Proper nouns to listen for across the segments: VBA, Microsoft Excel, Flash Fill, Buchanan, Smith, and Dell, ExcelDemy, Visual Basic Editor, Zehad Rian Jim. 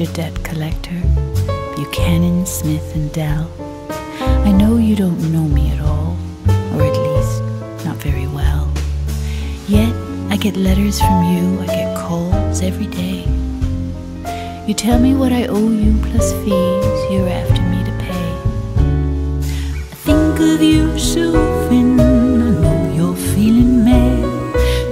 Mr. Debt Collector, Buchanan, Smith, and Dell. I know you don't know me at all, or at least not very well. Yet I get letters from you, I get calls every day. You tell me what I owe you plus fees you're after me to pay. I think of you so often, I know you're feeling mad.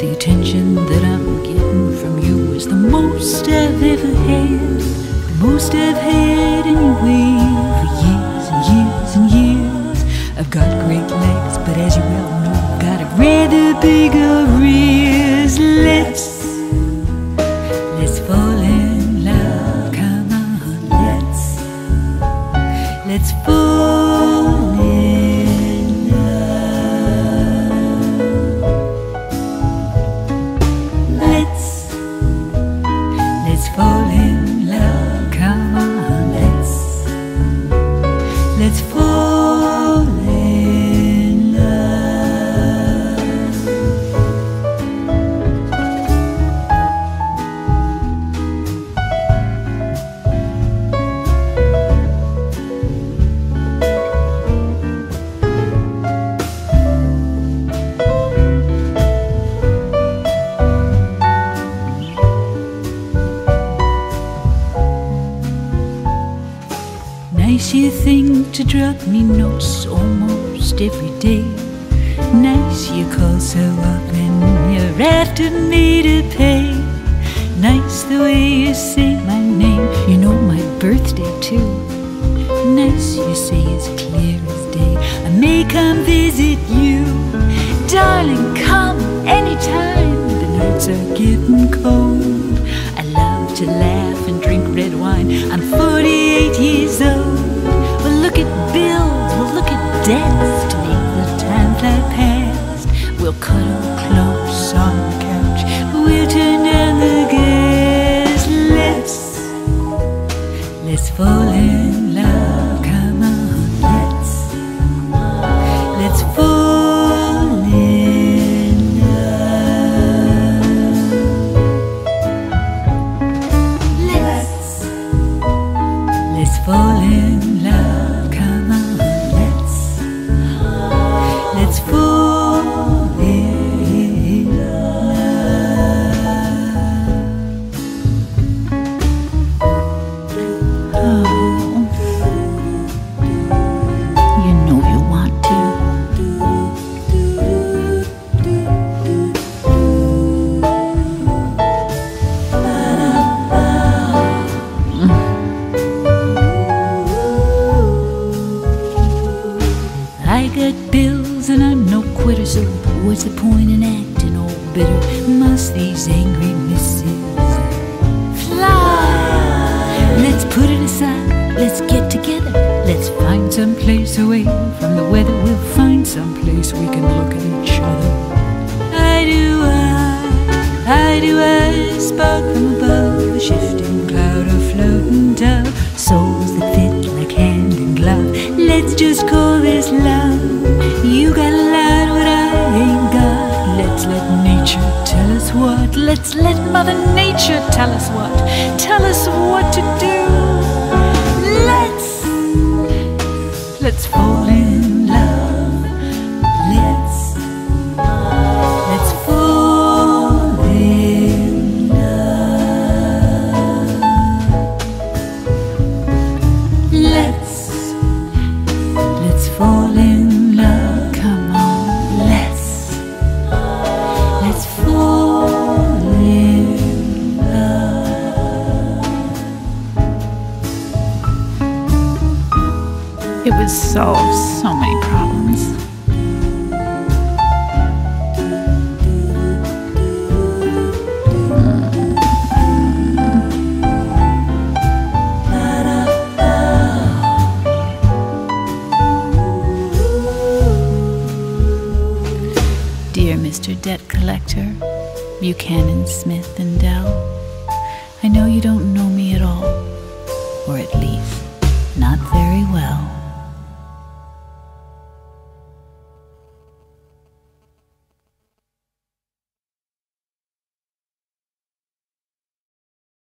The attention that I'm getting from you is the most I've ever had. The most I've had anyway, for years and years and years. I've got great legs, but as you well know, got a rather bigger rears. Let's fall in love, come on, let's fall in love. Let's fall in love, come on, let's fall in love. Nice you think to drop me notes almost every day. Nice you call so often, you're after me to pay. Nice the way you say my name, you know my birthday too. Nice you say it's clear as day, I may come visit you. Darling, come anytime, the nights are getting cold. I love to laugh and drink red wine, I'm 48 years old. Death to make the time fly past. We'll cuddle close on the couch, we'll turn down the gas. Let's fall in love, come on, let's fall in love. Let's fall in love. Let's fall in love. Oh, you know you want to. I got bills and I'm no quitter, so what's the point in acting all bitter? Must these angry misses fly? Let's put it aside, let's get together. Let's find some place away from the weather. We'll find some place we can look at each other. I do I, spark from above, a shifting cloud, a floating dove. Souls that fit like hand in glove, let's just call this love. You got a lot what I ain't got. Let's let nature tell us what. Let's let Mother Nature tell us what. Tell us what to do. Let's fall in love. Let's fall in love. Let's fall in love. It would solve so many problems. Dear Mr. Debt Collector, Buchanan, Smith, and Dell, I know you don't know me at all, or at least not very well.